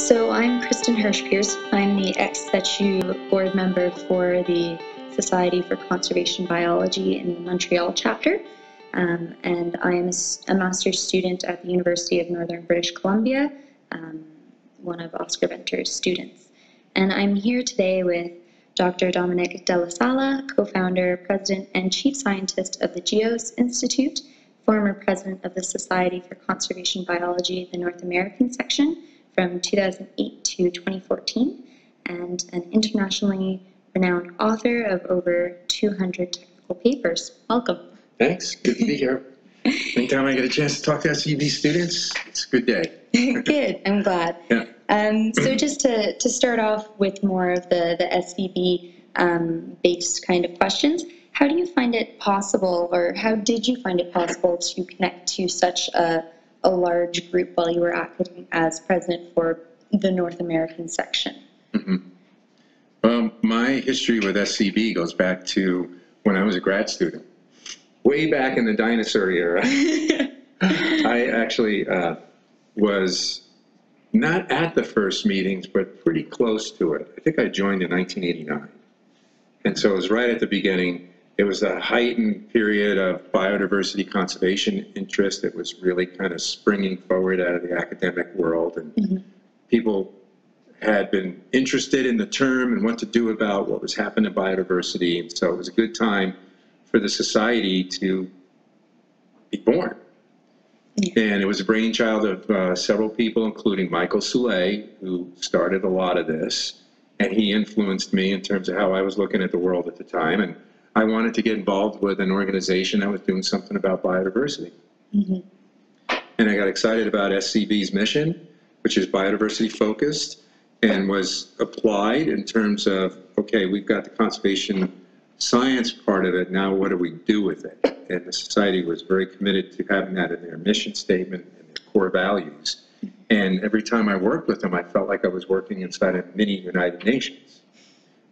So I'm Kristen Hirsh-Pearson. I'm the ex-SETU board member for the Society for Conservation Biology in the Montreal Chapter. And I am a master's student at the University of Northern British Columbia, one of Oscar Benter's students. And I'm here today with Dr. Dominick DellaSala, co-founder, president, and chief scientist of the GEOS Institute, former president of the Society for Conservation Biology, the North American section, from 2008 to 2014, and an internationally renowned author of over 200 technical papers. Welcome. Thanks. Good to be here. Anytime I get a chance to talk to SEB students, it's a good day. Good. I'm glad. Yeah. So just to start off with more of the SEB-based kind of questions, how do you find it possible, or how did you find it possible to connect to such a large group while you were acting as president for the North American section? My history with SCB goes back to when I was a grad student, way back in the dinosaur era. I actually was not at the first meetings, but pretty close to it. I think I joined in 1989. And so it was right at the beginning. It was a heightened period of biodiversity conservation interest that was really kind of springing forward out of the academic world. And people had been interested in the term and what to do about what was happening to biodiversity. And so it was a good time for the society to be born. And it was a brainchild of several people, including Michael Soule, who started a lot of this. And he influenced me in terms of how I was looking at the world at the time. And I wanted to get involved with an organization that was doing something about biodiversity. And I got excited about SCB's mission, which is biodiversity focused, and was applied in terms of, okay, we've got the conservation science part of it, now what do we do with it? And the society was very committed to having that in their mission statement and their core values. And every time I worked with them, I felt like I was working inside a mini United Nations,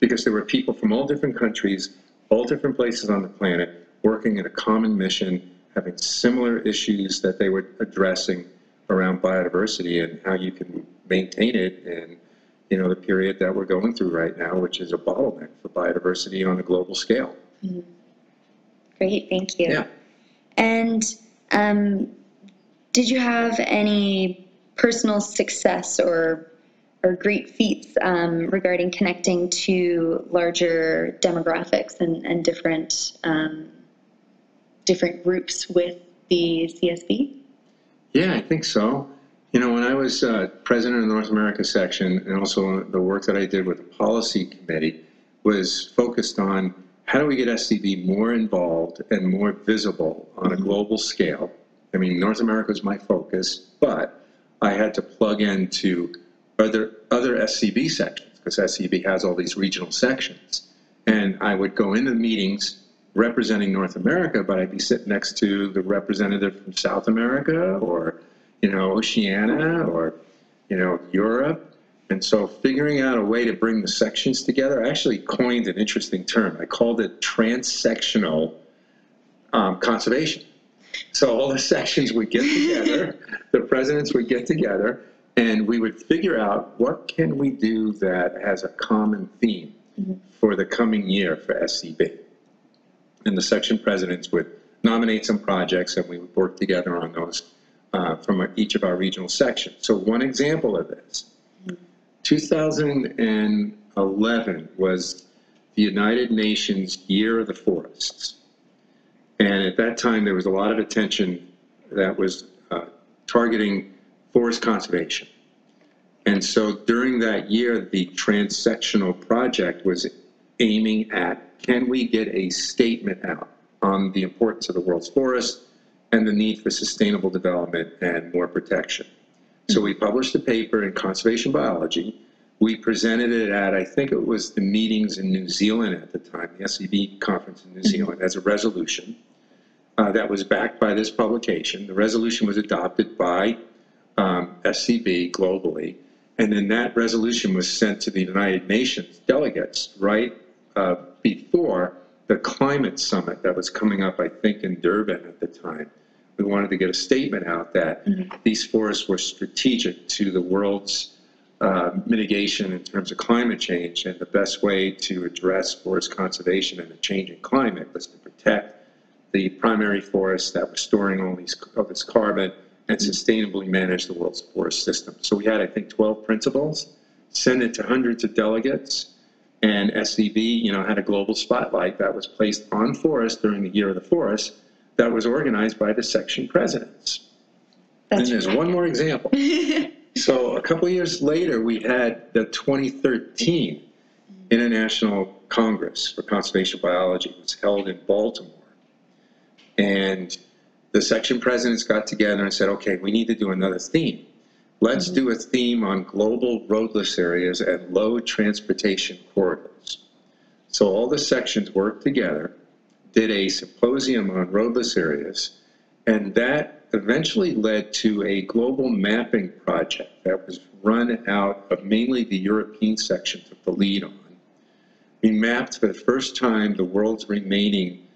because there were people from all different countries, all different places on the planet, working at a common mission, having similar issues that they were addressing around biodiversity and how you can maintain it in, you know, the period that we're going through right now, which is a bottleneck for biodiversity on a global scale. Great, thank you. Yeah. And did you have any personal success or great feats regarding connecting to larger demographics and different groups with the CSB? Yeah, I think so. You know, when I was president of the North America section, and also the work that I did with the policy committee was focused on how do we get SCB more involved and more visible on a global scale. I mean, North America was my focus, but I had to plug into other SCB sections, because SCB has all these regional sections. And I would go into the meetings representing North America, but I'd be sitting next to the representative from South America, or, you know, Oceania, or, you know, Europe. And so figuring out a way to bring the sections together, I actually coined an interesting term. I called it transsectional conservation. So all the sections would get together, the presidents would get together, and we would figure out what can we do that has a common theme for the coming year for SCB. And the section presidents would nominate some projects, and we would work together on those from each of our regional sections. So one example of this, 2011 was the United Nations Year of the Forests. And at that time, there was a lot of attention that was targeting forest conservation. And so during that year, the transsectional project was aiming at, can we get a statement out on the importance of the world's forests and the need for sustainable development and more protection? So we published a paper in Conservation Biology. We presented it at, I think it was the meetings in New Zealand at the time, the SCB conference in New Zealand, as a resolution that was backed by this publication. The resolution was adopted by SCB globally, and then that resolution was sent to the United Nations delegates right before the climate summit that was coming up, I think, in Durban at the time. We wanted to get a statement out that these forests were strategic to the world's mitigation in terms of climate change, and the best way to address forest conservation in a changing climate was to protect the primary forests that were storing all these, of its carbon and sustainably manage the world's forest system. So we had, I think, 12 principles, sent it to hundreds of delegates, and SCB, you know, had a global spotlight that was placed on forests during the Year of the Forest that was organized by the section presidents. And there's one more example. So a couple of years later, we had the 2013 International Congress for Conservation Biology. It was held in Baltimore. And the section presidents got together and said, okay, we need to do another theme. Let's do a theme on global roadless areas and low transportation corridors. So all the sections worked together, did a symposium on roadless areas, and that eventually led to a global mapping project that was run out of mainly the European section took the lead on. We mapped for the first time the world's remaining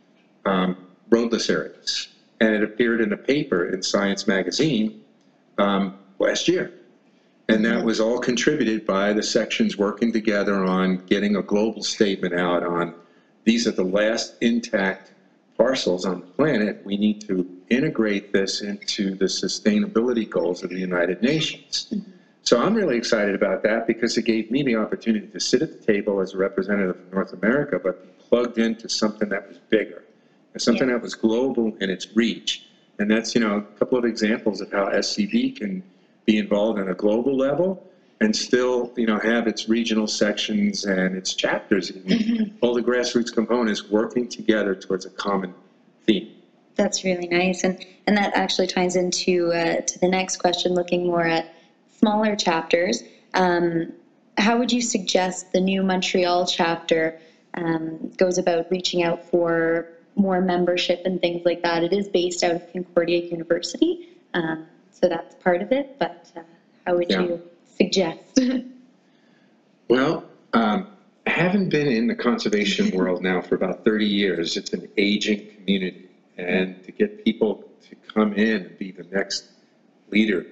roadless areas, and it appeared in a paper in Science magazine last year. And that was all contributed by the sections working together on getting a global statement out on these are the last intact parcels on the planet. We need to integrate this into the sustainability goals of the United Nations. So I'm really excited about that because it gave me the opportunity to sit at the table as a representative of North America, but be plugged into something that was bigger, something that was global in its reach. And that's, you know, a couple of examples of how SCB can be involved on a global level and still, you know, have its regional sections and its chapters, all the grassroots components working together towards a common theme. That's really nice. And that actually ties into to the next question, looking more at smaller chapters. How would you suggest the new Montreal chapter goes about reaching out for more membership and things like that? It is based out of Concordia University, so that's part of it, but how would you suggest? Well, I haven't been in the conservation world now for about 30 years. It's an aging community, and to get people to come in and be the next leader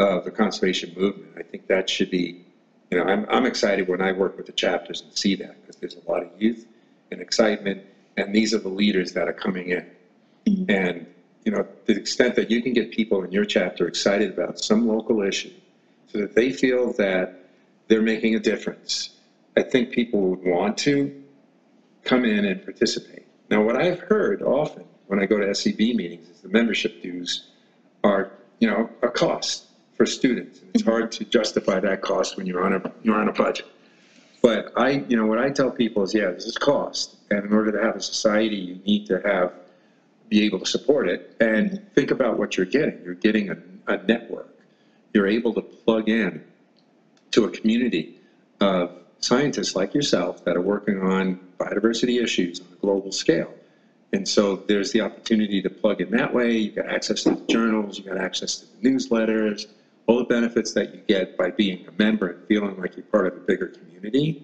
of the conservation movement, I think that should be, you know, I'm excited when I work with the chapters and see that, because there's a lot of youth and excitement, and these are the leaders that are coming in. And, you know, to the extent that you can get people in your chapter excited about some local issue so that they feel that they're making a difference, I think people would want to come in and participate. Now, what I've heard often when I go to SCB meetings is the membership dues are, you know, a cost for students. And it's hard to justify that cost when you're on a budget. But I, you know, what I tell people is, yeah, this is cost, and in order to have a society, you need to be able to support it. And think about what you're getting. You're getting a network. You're able to plug in to a community of scientists like yourself that are working on biodiversity issues on a global scale. And so there's the opportunity to plug in that way. You've got access to the journals. You've got access to the newsletters. All the benefits that you get by being a member and feeling like you're part of a bigger community.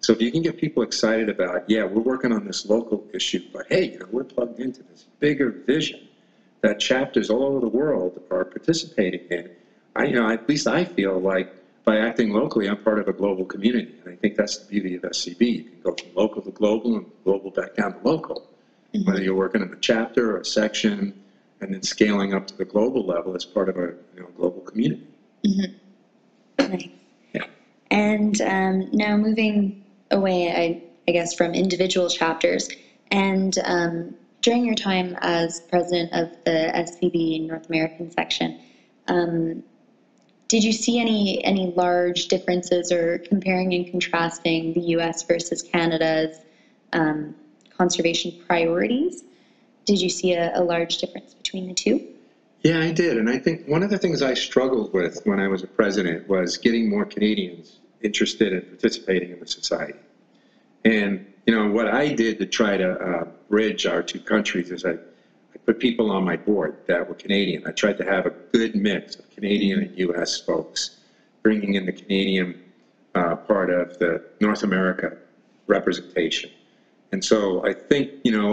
So if you can get people excited about, yeah, we're working on this local issue, but hey, you know, we're plugged into this bigger vision that chapters all over the world are participating in. At least I feel like by acting locally, I'm part of a global community. And I think that's the beauty of SCB. You can go from local to global and global back down to local, whether you're working in a chapter or a section, and then scaling up to the global level as part of a global community. Nice. Yeah. And now moving away, I guess, from individual chapters, and during your time as president of the SCB North American section, did you see any large differences or comparing and contrasting the U.S. versus Canada's conservation priorities? Did you see a large difference between the two? Yeah, I did. And I think one of the things I struggled with when I was a president was getting more Canadians interested in participating in the society. And, you know, what I did to try to bridge our two countries is I put people on my board that were Canadian. I tried to have a good mix of Canadian and U.S. folks, bringing in the Canadian part of the North America representation. And so I think, you know,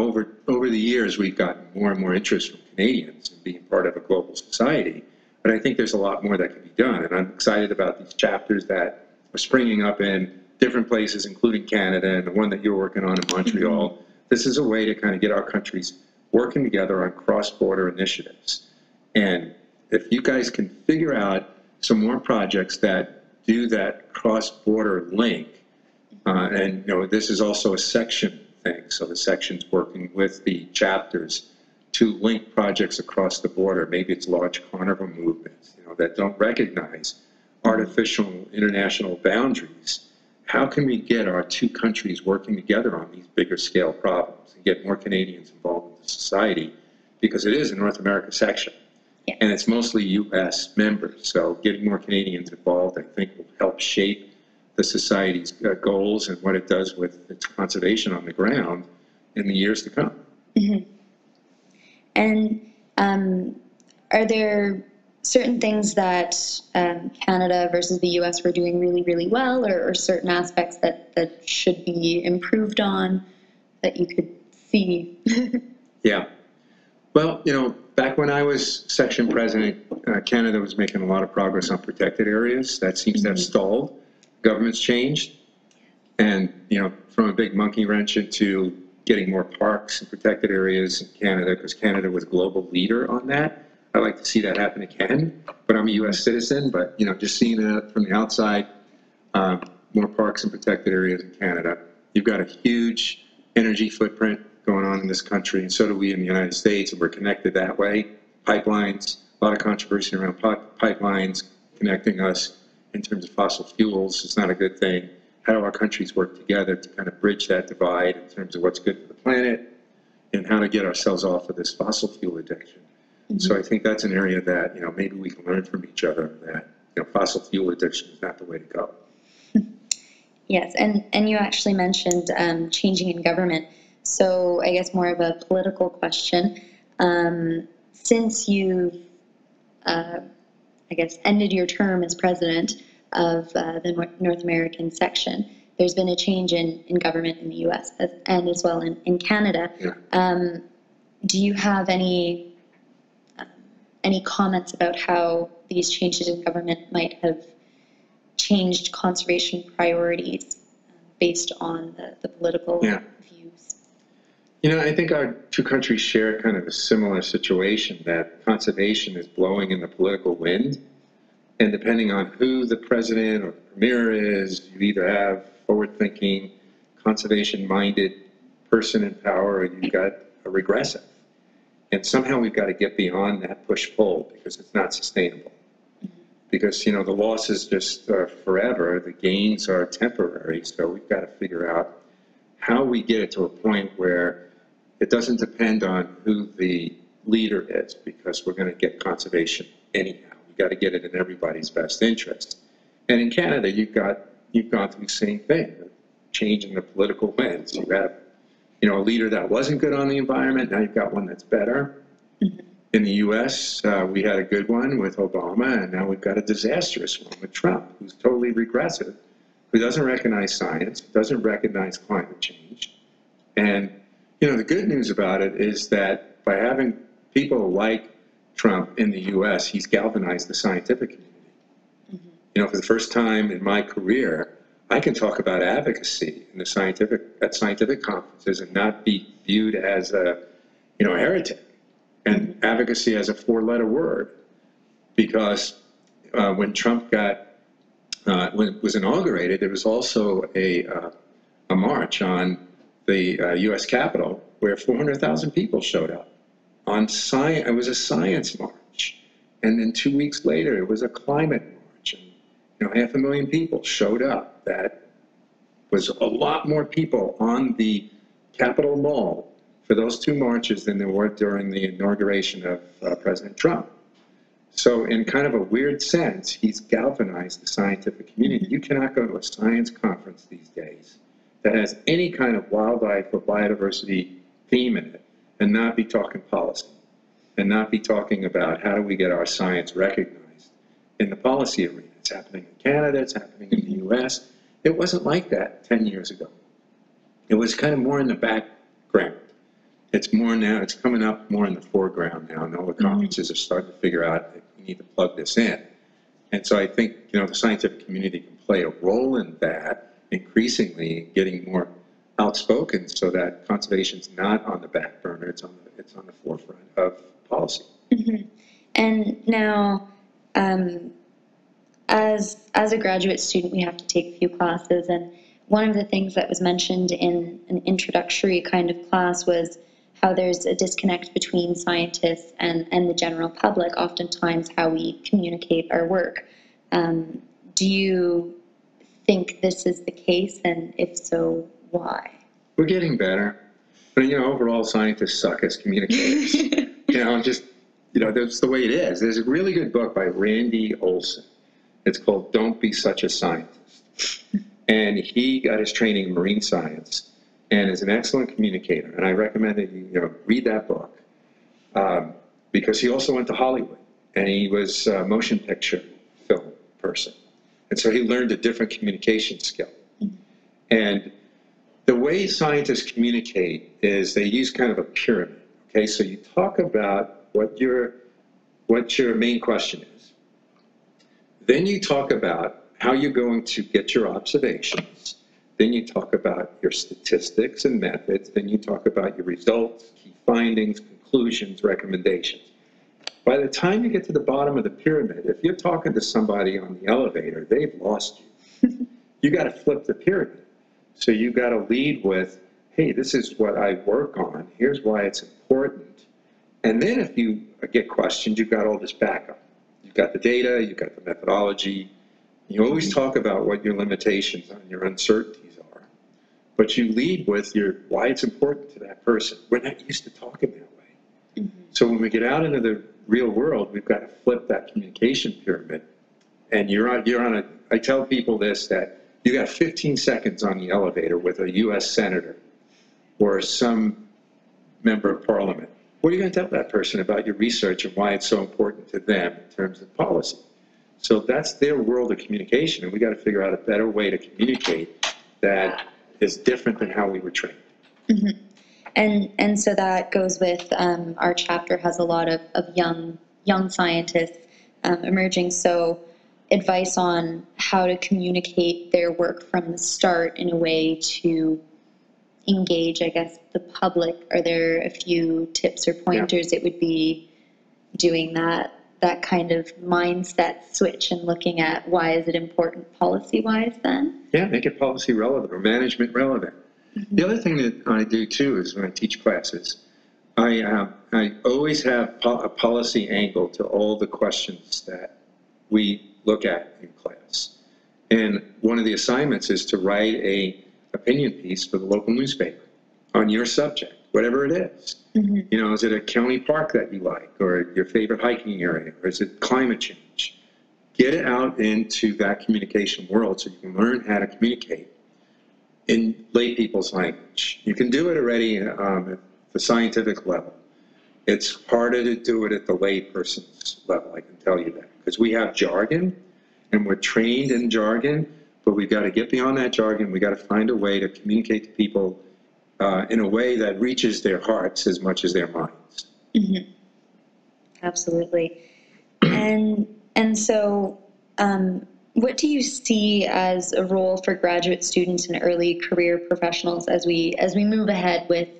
over the years, we've gotten more and more interest from Canadians in being part of a global society. But I think there's a lot more that can be done, and I'm excited about these chapters that are springing up in different places, including Canada and the one that you're working on in Montreal. Mm-hmm. This is a way to kind of get our countries working together on cross-border initiatives. And if you guys can figure out some more projects that do that cross-border link, and you know, this is also a section thing, so the section's working with the chapters to link projects across the border. Maybe it's large carnival movements, you know, that don't recognize artificial international boundaries. How can we get our two countries working together on these bigger scale problems and get more Canadians involved in the society? Because it is a North America section, yeah, and it's mostly U.S. members. So getting more Canadians involved, I think, will help shape the society's goals and what it does with its conservation on the ground in the years to come. Mm-hmm. And are there certain things that Canada versus the U.S. were doing really, really well, or certain aspects that should be improved on that you could see? Yeah. Well, you know, back when I was section president, Canada was making a lot of progress on protected areas. That seems to have stalled. Government's changed. And, you know, from a big monkey wrench into getting more parks and protected areas in Canada, because Canada was a global leader on that. I'd like to see that happen again, but I'm a U.S. citizen. But, you know, just seeing it from the outside, more parks and protected areas in Canada. You've got a huge energy footprint going on in this country, and so do we in the United States, and we're connected that way. Pipelines, a lot of controversy around pipelines connecting us in terms of fossil fuels. It's not a good thing. How do our countries work together to kind of bridge that divide in terms of what's good for the planet and how to get ourselves off of this fossil fuel addiction? Mm-hmm. So I think that's an area that, you know, maybe we can learn from each other that, you know, fossil fuel addiction is not the way to go. Yes, and you actually mentioned changing in government. So I guess more of a political question. Since you've, I guess, ended your term as president of the North American section, there's been a change in government in the U.S. and as well in Canada. Yeah. Do you have any comments about how these changes in government might have changed conservation priorities based on the political views? You know, I think our two countries share kind of a similar situation, that conservation is blowing in the political wind. And depending on who the president or the premier is, you either have forward-thinking, conservation-minded person in power, or you've got a regressive. And somehow we've got to get beyond that push-pull, because it's not sustainable. Because, you know, the losses just are forever, the gains are temporary, so we've got to figure out how we get it to a point where it doesn't depend on who the leader is, because we're going to get conservation anyhow. Got to get it in everybody's best interest. And in Canada, you've gone through the same thing, changing the political winds. You had, you know, a leader that wasn't good on the environment. Now you've got one that's better. In the U.S., we had a good one with Obama, and now we've got a disastrous one with Trump, who's totally regressive, who doesn't recognize science, doesn't recognize climate change. And, you know, the good news about it is that by having people like Trump in the U.S., he's galvanized the scientific community. Mm-hmm. You know, for the first time in my career, I can talk about advocacy in the scientific at scientific conferences and not be viewed as a, you know, heretic. And advocacy as a four-letter word, because when Trump was inaugurated, there was also a march on the U.S. Capitol where 400,000 people showed up. On science, it was a science march, and then 2 weeks later it was a climate march, and, you know, 500,000 people showed up. That was a lot more people on the Capitol Mall for those two marches than there were during the inauguration of President Trump. So in kind of a weird sense, he's galvanized the scientific community. You cannot go to a science conference these days that has any kind of wildlife or biodiversity theme in it and not be talking policy, and not be talking about how do we get our science recognized in the policy arena. It's happening in Canada, it's happening in the U.S. It wasn't like that 10 years ago. It was kind of more in the background. It's more now, it's coming up more in the foreground now. NOAA conferences are starting to figure out, we need to plug this in. And so I think, you know, the scientific community can play a role in that, increasingly getting more outspoken so that conservation's not on the back burner, it's on the forefront of policy. Mm-hmm. And now, as a graduate student, we have to take a few classes, and one of the things that was mentioned in an introductory kind of class was how there's a disconnect between scientists and the general public, oftentimes how we communicate our work. Do you think this is the case, and if so, why? We're getting better, but you know, overall scientists suck as communicators. You know, I'm just, you know, that's the way it is. There's a really good book by Randy Olson. It's called Don't Be Such a Scientist. And he got his training in marine science and is an excellent communicator. And I recommend that you, you know, read that book because he also went to Hollywood and he was a motion picture film person. And so he learned a different communication skill. And the way scientists communicate is they use kind of a pyramid. Okay, so you talk about what your main question is. Then you talk about how you're going to get your observations. Then you talk about your statistics and methods. Then you talk about your results, key findings, conclusions, recommendations. By the time you get to the bottom of the pyramid, if you're talking to somebody on the elevator, they've lost you. You got to flip the pyramid. So you got to lead with, hey, this is what I work on. Here's why it's important. And then if you get questioned, you've got all this backup. You've got the data, you've got the methodology. You always talk about what your limitations and your uncertainties are, but you lead with your why it's important to that person. We're not used to talking that way. Mm-hmm. So when we get out into the real world, we've got to flip that communication pyramid. And I tell people this, that you got 15 seconds on the elevator with a U.S. senator or some member of parliament. What are you going to tell that person about your research and why it's so important to them in terms of policy? So that's their world of communication, and we got to figure out a better way to communicate that is different than how we were trained. Mm-hmm. And so that goes with our chapter has a lot of young scientists emerging. So advice on how to communicate their work from the start in a way to engage, I guess, the public. Are there a few tips or pointers? Yeah. It would be doing that kind of mindset switch and looking at why is it important policy-wise then? Yeah, make it policy relevant or management relevant. Mm-hmm. The other thing that I do too is when I teach classes, I always have a policy angle to all the questions that we look at in class. And one of the assignments is to write a opinion piece for the local newspaper on your subject, whatever it is. Mm-hmm. You know, is it a county park that you like, or your favorite hiking area, or is it climate change? Get it out into that communication world so you can learn how to communicate in lay people's language. You can do it already at the scientific level. It's harder to do it at the lay person's level, I can tell you that, because we have jargon, and we're trained in jargon, but we've got to get beyond that jargon. We've got to find a way to communicate to people in a way that reaches their hearts as much as their minds. Mm-hmm. Absolutely. And so what do you see as a role for graduate students and early career professionals as we move ahead with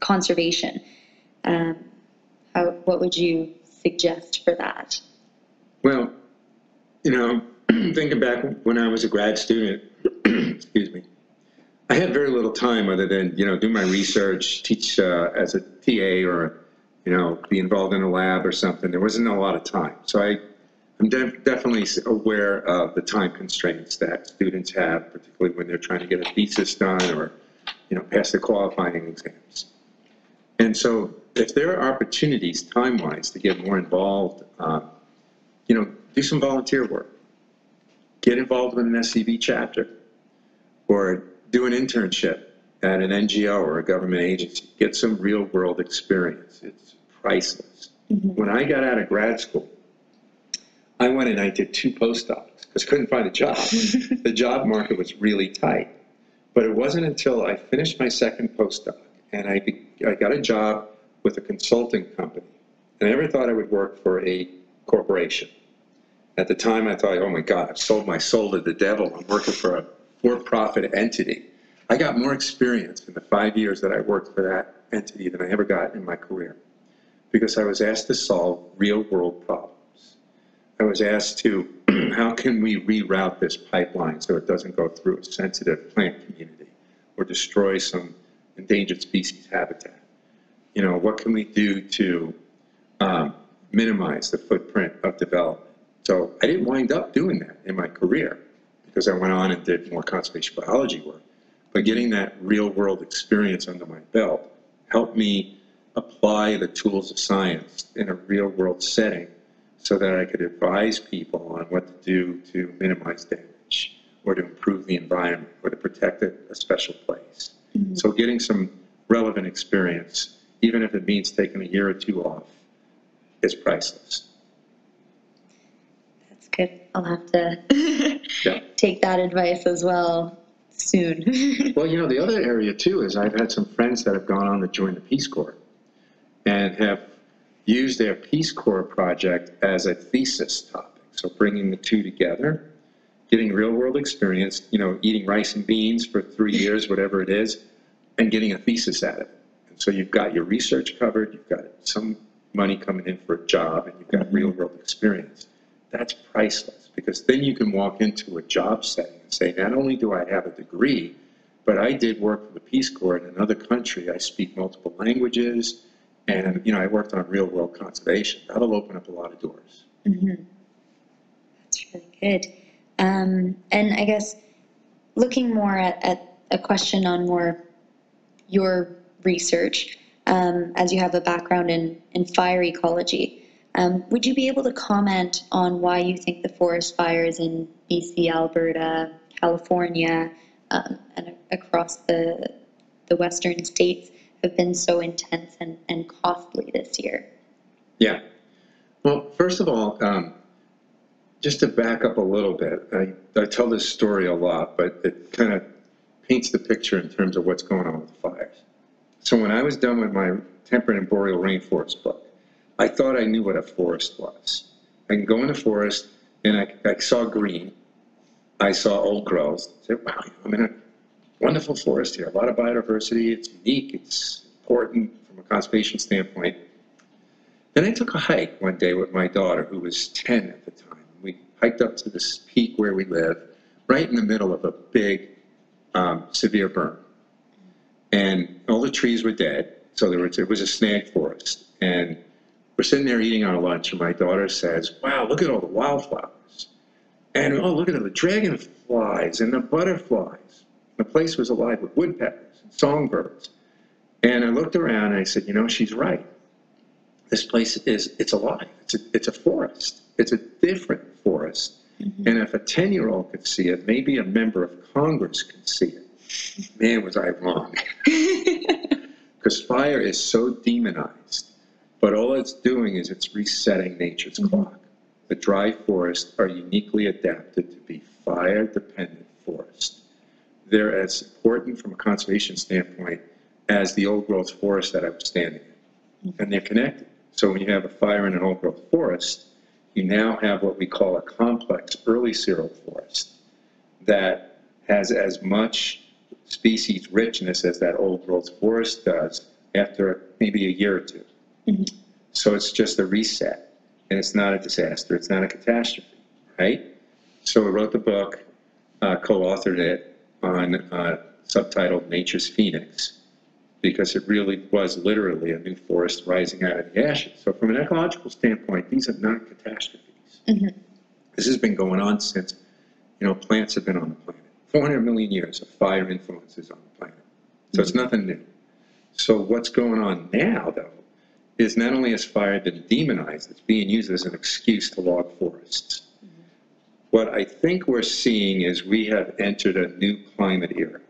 conservation? What would you suggest for that? Well, you know, thinking back when I was a grad student, excuse me, I had very little time other than, you know, do my research, teach as a TA, or, you know, be involved in a lab or something. There wasn't a lot of time. So I'm definitely aware of the time constraints that students have, particularly when they're trying to get a thesis done or, you know, pass the qualifying exams. And so if there are opportunities time-wise to get more involved, you know, do some volunteer work. Get involved in an SCB chapter, or do an internship at an NGO or a government agency. Get some real-world experience. It's priceless. Mm-hmm. When I got out of grad school, I went and I did 2 postdocs because I couldn't find a job. The job market was really tight. But it wasn't until I finished my 2nd postdoc and I got a job with a consulting company I never thought I would work for a corporation. At the time, I thought, oh my God, I've sold my soul to the devil. I'm working for a for-profit entity. I got more experience in the 5 years that I worked for that entity than I ever got in my career, because I was asked to solve real-world problems. I was asked to, how can we reroute this pipeline so it doesn't go through a sensitive plant community or destroy some endangered species habitat? You know, what can we do to minimize the footprint of development? So I didn't wind up doing that in my career, because I went on and did more conservation biology work. But getting that real-world experience under my belt helped me apply the tools of science in a real-world setting so that I could advise people on what to do to minimize damage or to improve the environment or to protect a special place. Mm-hmm. So getting some relevant experience, even if it means taking a year or two off, is priceless. That's good. I'll have to take that advice as well. Soon. Well, you know, the other area too is I've had some friends that have gone on to join the Peace Corps and have used their Peace Corps project as a thesis topic. So bringing the two together, getting real world experience, you know, eating rice and beans for 3 years, whatever it is, and getting a thesis out of it. And so you've got your research covered, you've got some money coming in for a job, and you've got real world experience. That's priceless, because then you can walk into a job setting and say, not only do I have a degree, but I did work for the Peace Corps in another country. I speak multiple languages, and you know, I worked on real-world conservation. That'll open up a lot of doors. Mm-hmm. That's really good. And I guess looking more at a question on more your research, as you have a background in fire ecology, would you be able to comment on why you think the forest fires in BC, Alberta, California, and across the western states have been so intense and costly this year? Yeah. Well, first of all, just to back up a little bit, I tell this story a lot, but it kind of paints the picture in terms of what's going on with the fires. So when I was done with my Temperate and Boreal Rainforest book, I thought I knew what a forest was. I can go in the forest, and I saw green. I saw old growth. I said, wow, I'm in a wonderful forest here. A lot of biodiversity. It's unique. It's important from a conservation standpoint. Then I took a hike one day with my daughter, who was 10 at the time. We hiked up to this peak where we live, right in the middle of a big, severe burn. And all the trees were dead, so it was a snag forest. And we're sitting there eating our lunch, and my daughter says, wow, look at all the wildflowers. And, oh, look at all the dragonflies and the butterflies. The place was alive with woodpeckers and songbirds. And I looked around, and I said, you know, she's right. This place is, it's alive. It's a forest. It's a different forest. Mm-hmm. And if a 10-year-old could see it, maybe a member of Congress could see it. Man, was I wrong. Because fire is so demonized. But all it's doing is it's resetting nature's clock. The dry forests are uniquely adapted to be fire-dependent forests. They're as important from a conservation standpoint as the old-growth forest that I was standing in. Mm-hmm. And they're connected. So when you have a fire in an old-growth forest, you now have what we call a complex early cereal forest that has as much species richness as that old-growth forest does after maybe a year or two. Mm-hmm. So it's just a reset, and it's not a disaster, it's not a catastrophe, right? So I wrote the book, co-authored it on subtitled Nature's Phoenix, because it really was literally a new forest rising out of the ashes. So from an ecological standpoint, these are not catastrophes. Mm-hmm. This has been going on since, you know, plants have been on the planet. 400 million years of fire influences on the planet. So mm-hmm. It's nothing new. So what's going on now, though, is not only has fire been demonized, it's being used as an excuse to log forests. Mm-hmm. What I think we're seeing is we have entered a new climate era.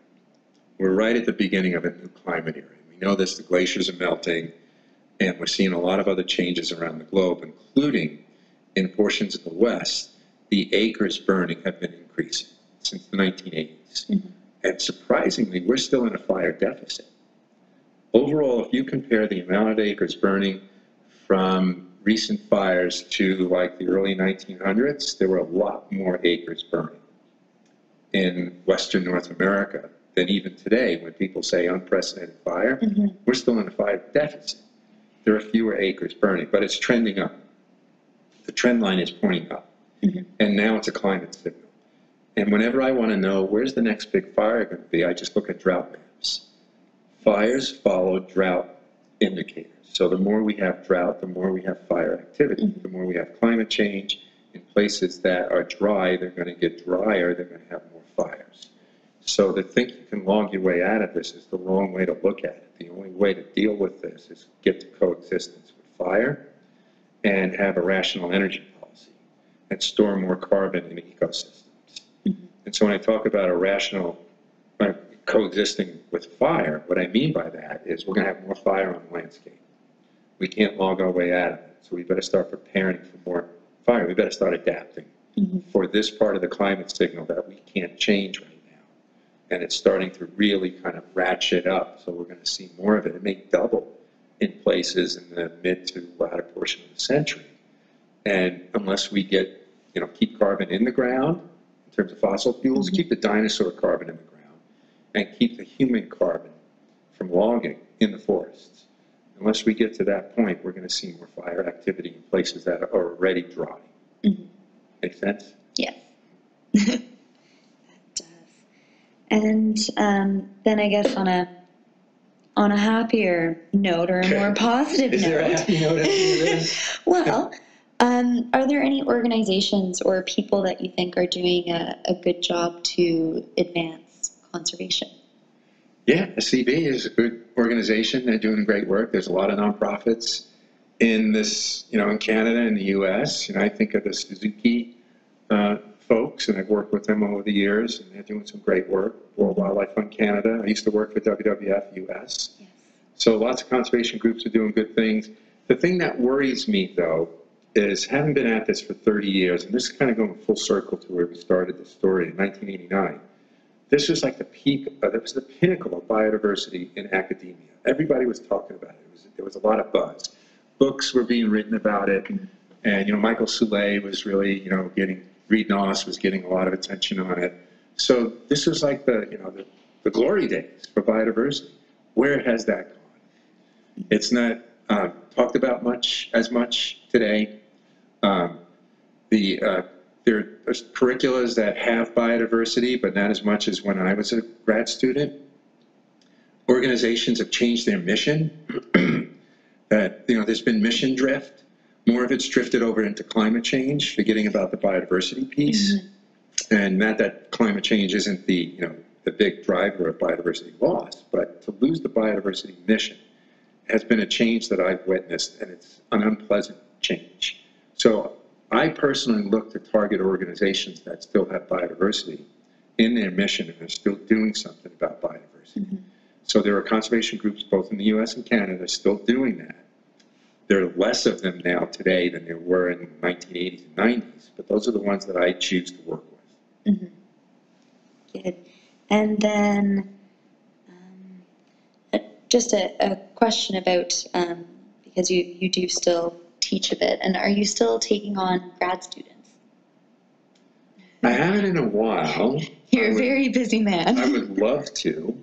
We're right at the beginning of a new climate era. We know this, the glaciers are melting, and we're seeing a lot of other changes around the globe, including in portions of the West, the acres burning have been increasing since the 1980s. Mm-hmm. And surprisingly, we're still in a fire deficit. Overall, if you compare the amount of acres burning from recent fires to like the early 1900s, there were a lot more acres burning in Western North America than even today. When people say unprecedented fire, we're still in a fire deficit. There are fewer acres burning, but it's trending up. The trend line is pointing up. And now it's a climate signal. And whenever I want to know where's the next big fire going to be, I just look at drought maps. Fires follow drought indicators. So the more we have drought, the more we have fire activity. The more we have climate change in places that are dry, they're going to get drier, they're going to have more fires. So to think you can log your way out of this is the wrong way to look at it. The only way to deal with this is get to coexistence with fire and have a rational energy policy and store more carbon in ecosystems. And so when I talk about a rational coexisting with fire, what I mean by that is we're going to have more fire on the landscape. We can't log our way out of it, so we better start preparing for more fire. We better start adapting for this part of the climate signal that we can't change right now. And it's starting to really kind of ratchet up, so we're going to see more of it. It may double in places in the mid to latter portion of the century. And unless we get, you know, keep carbon in the ground in terms of fossil fuels, keep the dinosaur carbon in the ground, and keep the human carbon from logging in the forests. Unless we get to that point, we're going to see more fire activity in places that are already dry. Make sense? Yes. That does. And then I guess on a happier note, or a more positive note. Is there a happy note in this? Well, are there any organizations or people that you think are doing a good job to advance conservation? Yeah, SCB is a good organization. They're doing great work. There's a lot of nonprofits in this, you know, in Canada and the U.S. You know, I think of the Suzuki folks, and I've worked with them over the years, and they're doing some great work. World Wildlife Fund Canada. I used to work for WWF U.S. Yes. So lots of conservation groups are doing good things. The thing that worries me, though, is having been at this for 30 years, and this is kind of going full circle to where we started the story in 1989. This was like the peak, that was the pinnacle of biodiversity in academia. Everybody was talking about it. There was a lot of buzz. Books were being written about it. And, you know, Michael Soule was really, you know, Reed Noss was getting a lot of attention on it. So this was like the, you know, the glory days for biodiversity. Where has that gone? It's not talked about as much today. There are curriculas that have biodiversity, but not as much as when I was a grad student. Organizations have changed their mission. That, you know, there's been mission drift. More of it's drifted over into climate change, forgetting about the biodiversity piece. And not that climate change isn't the, you know, the big driver of biodiversity loss, but to lose the biodiversity mission has been a change that I've witnessed, and it's an unpleasant change. So I personally look to target organizations that still have biodiversity in their mission and are still doing something about biodiversity. So there are conservation groups both in the US and Canada still doing that. There are less of them now today than there were in the 1980s and 90s, but those are the ones that I choose to work with. Good. And then just a question about, because you do still teach a bit, and are you still taking on grad students? I haven't in a while. You're a very busy man. I would love to.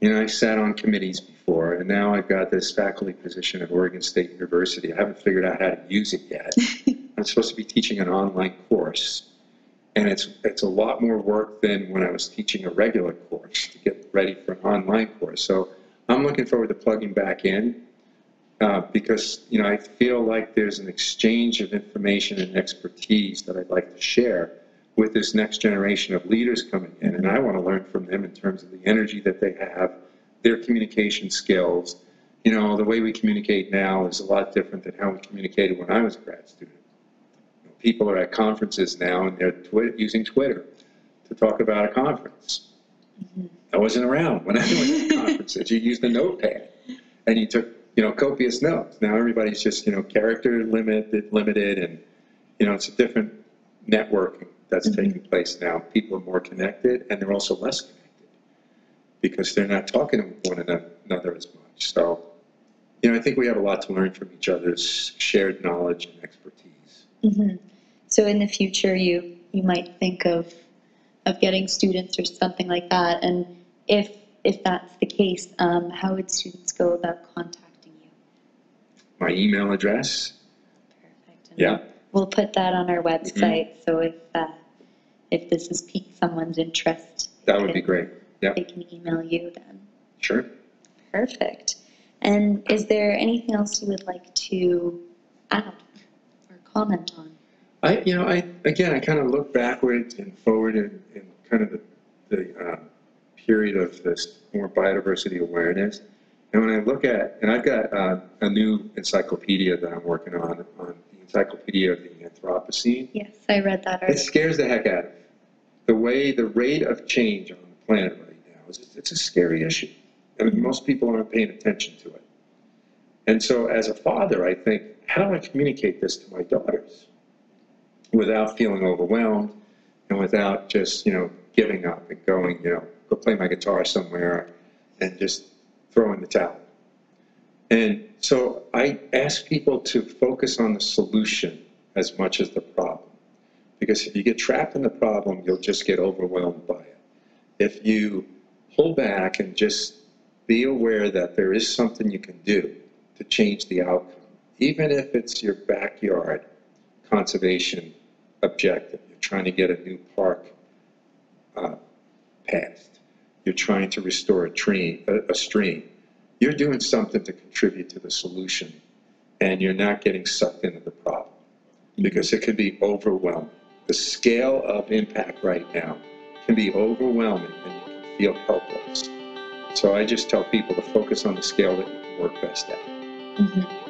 You know, I've sat on committees before, and now I've got this faculty position at Oregon State University. I haven't figured out how to use it yet. I'm supposed to be teaching an online course, and it's a lot more work than when I was teaching a regular course to get ready for an online course. So I'm looking forward to plugging back in. Because, you know, I feel like there's an exchange of information and expertise that I'd like to share with this next generation of leaders coming in, and I want to learn from them in terms of the energy that they have, their communication skills. You know, the way we communicate now is a lot different than how we communicated when I was a grad student. You know, people are at conferences now, and they're using Twitter to talk about a conference. I wasn't around when I went to conferences. You used a notepad, and you took, you know, copious notes. Now everybody's just, you know, character limited, and, you know, it's a different networking that's taking place now. People are more connected, and they're also less connected because they're not talking to one another as much. So you know, I think we have a lot to learn from each other's shared knowledge and expertise. Mm-hmm. So in the future, you might think of getting students or something like that. And if that's the case, how would students go about contacting you? My email address. Perfect. And yeah. We'll put that on our website. Mm-hmm. So if this has piqued someone's interest, that would be great. Yeah. They can email you then. Sure. Perfect. And is there anything else you would like to add or comment on? I kind of look backwards and forward in kind of the period of this more biodiversity awareness. And when I look at, and I've got a new encyclopedia that I'm working on the Encyclopedia of the Anthropocene. Yes, I read that already. It scares the heck out of me. The rate of change on the planet right now, it's a scary issue. I mean, most people aren't paying attention to it. And so as a father, I think, how do I communicate this to my daughters without feeling overwhelmed and without just, you know, giving up and going, you know, go play my guitar somewhere and just throw in the towel? And so I ask people to focus on the solution as much as the problem. Because if you get trapped in the problem, you'll just get overwhelmed by it. If you pull back and just be aware that there is something you can do to change the outcome, even if it's your backyard conservation objective. You're trying to get a new park passed. You're trying to restore a stream. You're doing something to contribute to the solution, and you're not getting sucked into the problem, because it can be overwhelming. The scale of impact right now can be overwhelming, and you can feel helpless. So I just tell people to focus on the scale that you can work best at. Mm-hmm.